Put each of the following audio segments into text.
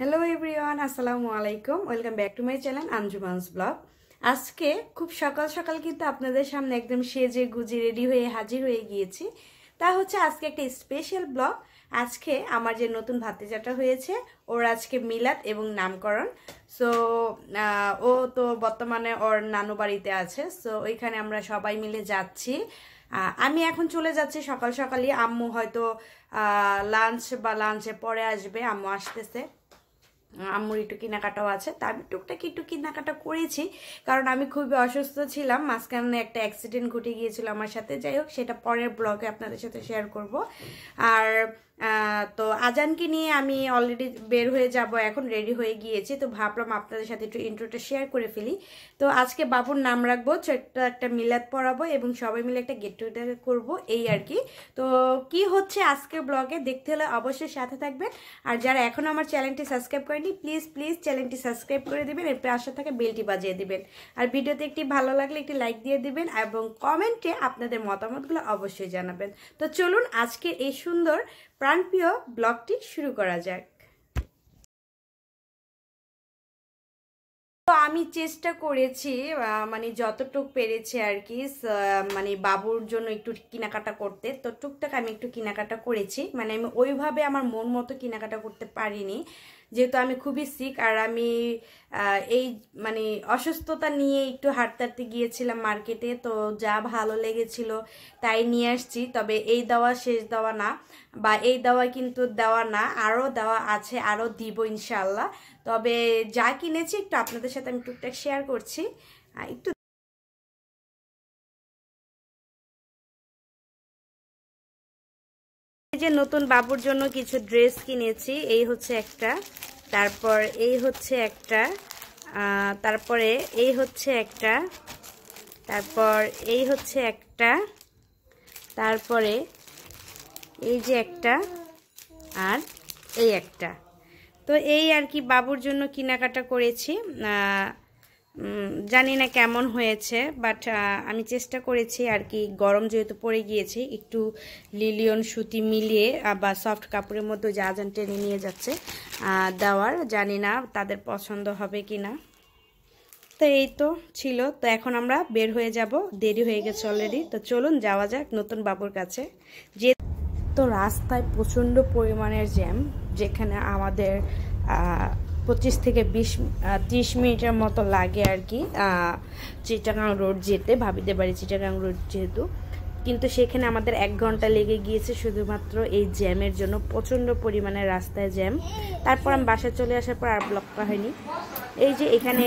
Hello everyone अस्सलामु आलैकुम welcome back to my channel Anjuman's blog. आज के खूब सकाल सकाल क्योंकि अपन सामने एकदम सेजे गुजे रेडी हुए हाजिर हो गए। आज के एक स्पेशल ब्लॉग। आज के हमारे नतून भातिजाटा हो आज के मिलाद एवं नामकरण। सो ओ तो बर्तमान और नानू बाड़ीते आछे। सो ओइखाने सबाई मिले जाच्छी। आमी एखन चले जाच्छी सकाल सकालई। आम्मू हयतो लांच बा लांचे परे आसबे। आम्मू आसतेछे आम्मुर एकटू केनाकाटाओ आछे। टुकटाक एकटू केनाकाटा करेছি कारण आमी खूब असुस्थ छिलाम। माঝখানে একটা অ্যাক্সিডেন্ট ঘটে গিয়েছিল আমার সাথে। যাই হোক সেটা পরের ব্লগে আপনাদের সাথে শেয়ার করব। আর তো আজানকে নিয়ে আমি অলরেডি বের হয়ে যাব, এখন রেডি হয়ে গিয়েছি। তো ভাবলাম আপনাদের সাথে একটু ইন্ট্রোটা শেয়ার করে ফেলি। তো আজকে বাবুর নাম রাখবো, ছোট্ট একটা মিলাদ পড়াবো এবং সবাই মিলে একটা গেট টুগেদার করব, এই আর কি। তো কি হচ্ছে আজকের ব্লগে দেখতে হলে অবশ্যই সাথে থাকবেন। আর যারা এখনো আমার চ্যানেলটি সাবস্ক্রাইব করেননি প্লিজ প্লিজ চ্যানেলটি সাবস্ক্রাইব করে দিবেন, এর পাশে থাকা বেলটি বাজিয়ে দিবেন। আর ভিডিওতে একটি ভালো লাগলে একটি লাইক দিয়ে দিবেন এবং কমেন্টে আপনাদের মতামতগুলো অবশ্যই জানাবেন। তো চলুন আজকে এই সুন্দর প্রাণপ্রিয় ব্লগটি শুরু করা যাক। তো আমি চেষ্টা করেছি মানে যতটুকু পেরেছি আর কি, মানে বাবুর জন্য একটু কেনাকাটা করতে। তো টুকটাক আমি একটু কেনাকাটা করেছি, মানে আমি ওইভাবে আমার মন মতো কেনাকাটা করতে পারিনি যেহেতু আমি খুবই সিক। আর আমি এই মানে অসুস্থতা নিয়ে একটু হাঁটতে গিয়েছিলাম মার্কেটে। তো যা ভালো লেগেছিল তাই নিয়ে আসছি, তবে এই দেওয়া শেষ দেওয়া না, বা এই দেওয়া কিন্তু দেওয়া না, আরও দেওয়া আছে, আরও দিব ইনশাল্লাহ। তবে যা কিনেছি একটু আপনাদের সাথে আমি টুকটাক শেয়ার করছি। একটু যে নতুন বাবুর জন্য কিছু ড্রেস কিনেছি, এই হচ্ছে একটা, তারপর এই হচ্ছে একটা, তারপরে এই হচ্ছে একটা, তারপর এই হচ্ছে একটা, তারপরে এই যে একটা, আর এই একটা। তো এই আর কি বাবুর জন্য কেনাকাটা করেছি। জানি না কেমন হয়েছে, বাট আমি চেষ্টা করেছি আর কি। গরম যেহেতু পড়ে গিয়েছে, একটু লিলিয়ন সুতি মিলিয়ে বা সফট কাপড়ের মধ্যে জাজান টেনে নিয়ে যাচ্ছে দেওয়ার। জানি না তাদের পছন্দ হবে কি না। তো এই তো ছিল। তো এখন আমরা বের হয়ে যাব, দেরি হয়ে গেছে অলরেডি। তো চলুন যাওয়া যাক নতুন বাবুর কাছে। যে তো রাস্তায় প্রচণ্ড পরিমাণের জ্যাম, যেখানে আমাদের 25 থেকে 30 মিনিটের মতো লাগে আর কি চিটাগাং রোড যেতে। ভাবিদের বাড়ি চিটাগাং রোড যেহেতু, কিন্তু সেখানে আমাদের 1 ঘন্টা লেগে গিয়েছে শুধুমাত্র এই জ্যামের জন্য। প্রচণ্ড পরিমাণে রাস্তায় জ্যাম। তারপর আমি বাসায় চলে আসার পর আর ব্লগটা হয়নি। এই যে এখানে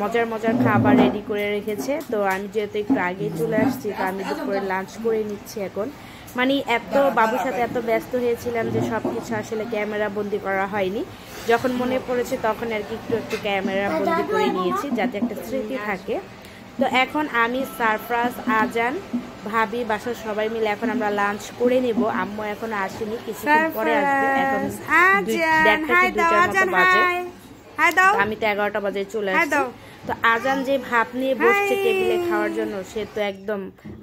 মজার মজার খাবার রেডি করে রেখেছে। তো আমি যেহেতু একটু আগেই চলে আসছি, তো আমি দুপুরে লাঞ্চ করে নিচ্ছি এখন। মানে এত বাবুর সাথে এত ব্যস্ত হয়েছিলাম যে সব কিছু আসলে ক্যামেরা বন্দি করা হয়নি। যখন মনে পড়েছে তখন আর কি একটু একটু ক্যামেরা বন্দি করে নিয়েছি যাতে একটা স্মৃতি থাকে। তো এখন আমি, সারফরাজ, আজান, ভাবি, বাসার সবাই মিলে এখন আমরা লাঞ্চ করে নেব। আম্মু এখনো আসেনি, কিছুক্ষণ পরে আসবে। এখন 1:30 বাজে, আমি তো 11টা বাজে চলে আসছি। তো আজান যে ভাব নিয়ে বসছে টেবিলে খাওয়ার জন্য, সে তো একদম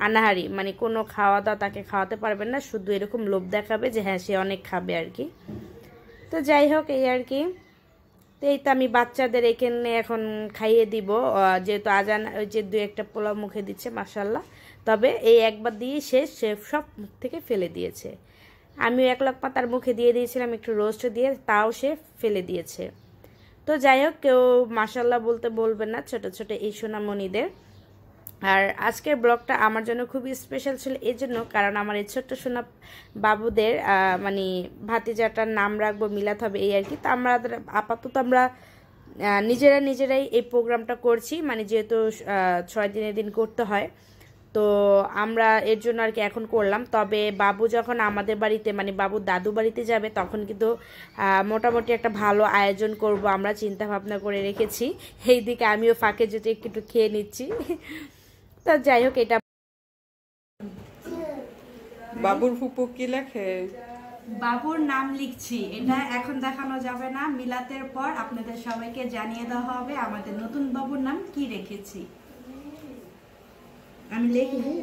আনাহারি, মানে কোনো খাওয়া দাওয়া তাকে খাওয়াতে পারবেন না, শুধু এরকম লোভ দেখাবে যে হ্যাঁ সে অনেক খাবে আর কি। তো যাই হোক এই আর কি। তো এই তো আমি বাচ্চাদের এখানে এখন খাইয়ে দিব, যেহেতু আজান ওই যে 2-1টা পোলাও মুখে দিচ্ছে মাশাল্লাহ। তবে এই একবার দিয়ে সে সব মুখ থেকে ফেলে দিয়েছে। আমিও 1 লোকমা তার মুখে দিয়ে দিয়েছিলাম একটু রোস্ট দিয়ে, তাও সে ফেলে দিয়েছে। তো যাই হোক, কেউ মাশাল্লাহ বলতে বলবেন না ছোট ছোট এই সোনামণিদের। আর আজকের ব্লগটা আমার জন্য খুবই স্পেশাল ছিল এই জন্য, কারণ আমার এই ছোট্ট সোনা বাবুদের মানে ভাতিজাটার নাম রাখবো, মিলাদ হবে, এই আর কি। তো আমরা আপাতত আমরা নিজেরা নিজেরাই এই প্রোগ্রামটা করছি, মানে যেহেতু 6 দিনে দিন করতে হয়, তো আমরা এর জন্য আর কি এখন করলাম। তবে বাবু যখন আমাদের বাড়িতে মানে বাবু দাদু বাড়িতে যাবে তখন কিন্তু মোটামুটি একটা ভালো আয়োজন করব আমরা চিন্তা ভাবনা করে রেখেছি। এই দিকে আমিও ফাঁকে যদি একটু খেয়ে নিচ্ছি। তো যাই হোক এটা বাবুর ফুপু কি লেখে, বাবুর নাম লিখছি। এটা এখন দেখানো যাবে না, মিলাতের পর আপনাদের সবাইকে জানিয়ে দেওয়া হবে আমাদের নতুন বাবুর নাম কি রেখেছি। আমি লিখি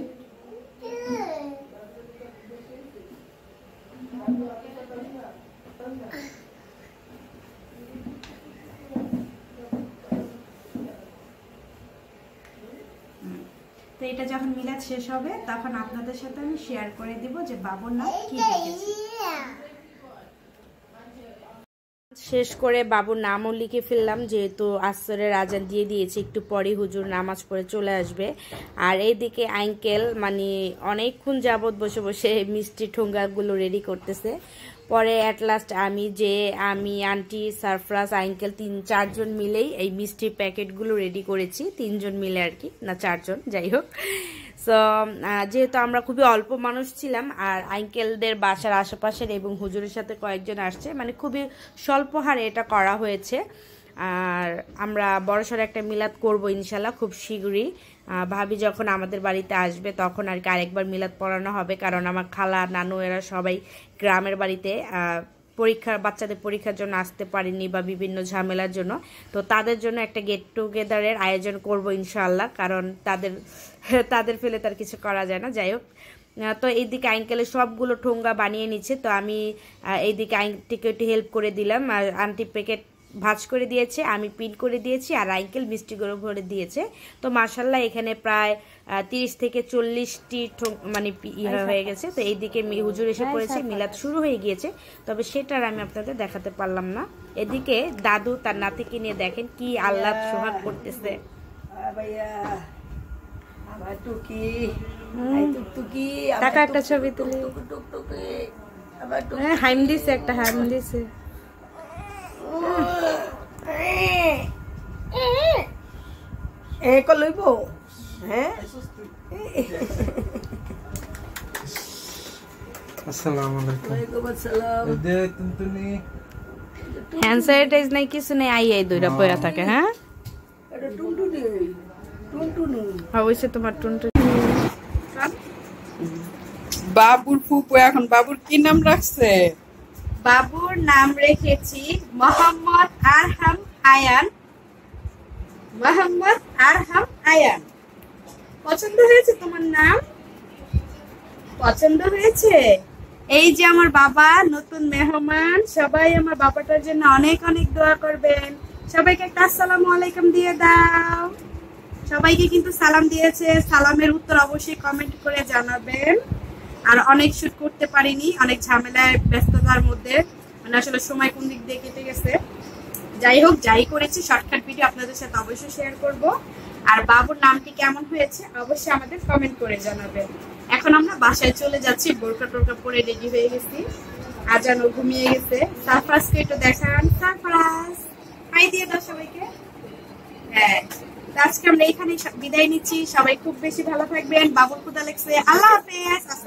এটা যখন মিলাদ শেষ হবে তখন আপনাদের সাথে আমি শেয়ার করে দিব যে বাবুর নাম কি রেখেছি। শেষ করে বাবুর নামও লিখে ফেললাম, যেহেতু আসরের আজান দিয়ে দিয়েছি, একটু পরে হুজুর নামাজ পড়ে চলে আসবে। আর এইদিকে আঙ্কেল মানে অনেকক্ষণ যাবত বসে বসে মিষ্টি ঠোঙ্গাগুলো রেডি করতেছে। পরে অ্যাট লাস্ট আমি আন্টি সারফরাজ আঙ্কেল চারজন মিলেই এই মিষ্টি প্যাকেটগুলো রেডি করেছি, তিনজন মিলে আর কি, না চারজন, যাই হোক। সো যেহেতু আমরা খুবই অল্প মানুষ ছিলাম আর আঙ্কেলদের বাসার আশেপাশের এবং হুজুরের সাথে কয়েকজন আসছে, মানে খুবই স্বল্প হারে এটা করা হয়েছে। আর আমরা বড়সড় একটা মিলাদ করব ইনশাল্লাহ খুব শীঘ্রই। ভাবি যখন আমাদের বাড়িতে আসবে তখন আর কি আরেকবার মিলাদ পড়ানো হবে, কারণ আমার খালা নানু এরা সবাই গ্রামের বাড়িতে বাচ্চাদের পরীক্ষার জন্য আসতে পারেনি বা বিভিন্ন ঝামেলার জন্য। তো তাদের জন্য একটা গেট টুগেদারের আয়োজন করব ইনশাল্লাহ, কারণ তাদের ফেলে তার কিছু করা যায় না। যাই হোক, তো এইদিকে আঙ্কেলের সবগুলো ঠোঙ্গা বানিয়ে নিচ্ছে, তো আমি এইদিকে আন্টিকে একটু হেল্প করে দিলাম। আর আন্টি প্যাকেট ভাজ করে দিয়েছে, আমি পিন করে দিয়েছি, আর আঙ্কেল মিষ্টিগুলো ভরে দিয়েছে। তো মাশাল্লাহ এখানে প্রায় 30 থেকে 40টি মানে হয়ে গেছে। তো এইদিকে হুজুর এসে পড়েছে, মিলাদ শুরু হয়ে গিয়েছে, তবে সেটার আমি আপনাদের দেখাতে পারলাম না। এদিকে দাদু তার নাতিকে নিয়ে দেখেন কি আল্লাহ সোহাগ করতেছে। একটা ছবি তুলি হাইম দিছে, একটা হাইম দিছে। বাবুর ফুপু এখন বাবুর কি নাম রাখছে? বাবুর নাম রেখেছি মোহাম্মদ আরহাম আয়ান। পছন্দ হয়েছে তোমার নাম? পছন্দ হয়েছে। এই যে আমার বাবা, নতুন মেহমান, সবাই আমার বাবাটার জন্য অনেক অনেক দোয়া করবেন। সবাইকে একটা আসসালামু আলাইকুম দিয়ে দাও। সবাইকে কিন্তু সালাম দিয়েছে, সালামের উত্তর অবশ্যই কমেন্ট করে জানাবেন। আর অনেক শুট করতে পারিনি, অনেক ঝামেলায় ব্যস্ততার মধ্যে, মানে আসলে সময় কোন দিক দিয়ে কেটে গেছে। যাই হোক, যাই করেছি শর্টকাট ভিডিও আপনাদের সাথে অবশ্যই শেয়ার করব। আর বাবুর নামটি কেমন হয়েছে অবশ্যই আমাদের কমেন্ট করে জানাবেন। এখন আমরা বাসায় চলে যাচ্ছি, বোরকা টোরকা পরে রেডি হয়ে গেছি। আজানও ঘুমিয়ে গেছে। সারফরাজকে একটু দেখান। সারফরাজ হাই দিয়ে দাও সবাইকে। হ্যাঁ, আজকে আমরা এখানে বিদায় নিচ্ছি। সবাই খুব বেশি ভালো থাকবেন। বাবুর খুদা লাগছে। আল্লাহ হাফেজ।